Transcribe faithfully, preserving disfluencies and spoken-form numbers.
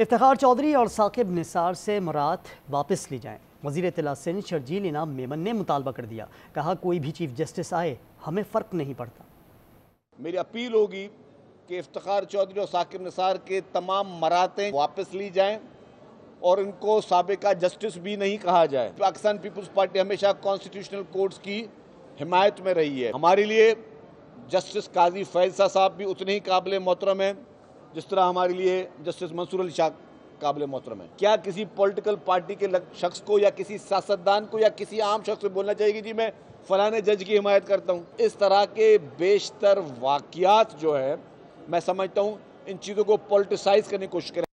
इफ्तिखार चौधरी और साकिब निसार से मुराद वापस ली जाएँ। वज़ीर इत्तला सिंध शर्जील इनाम मेमन ने मुतालबा कर दिया, कहा कोई भी चीफ जस्टिस आए हमें फ़र्क नहीं पड़ता। मेरी अपील होगी कि इफ्तिखार चौधरी और साकिब निसार के तमाम मरातें वापस ली जाएँ और इनको साबिका जस्टिस भी नहीं कहा जाए। पाकिस्तान पीपुल्स पार्टी हमेशा कॉन्स्टिट्यूशनल कोर्ट्स की हिमायत में रही है। हमारे लिए जस्टिस काजी फैसल साहब भी उतने ही काबिल मोहतरम हैं जिस तरह हमारे लिए जस्टिस मंसूर शाह काबिल मोहतरम है। क्या किसी पॉलिटिकल पार्टी के शख्स को या किसी सियासतदान को या किसी आम शख्स को बोलना चाहिए कि जी मैं फलाने जज की हिमायत करता हूँ? इस तरह के बेशतर वाक़ियात जो है, मैं समझता हूँ इन चीज़ों को पॉलिटिसाइज करने की कोशिश करें।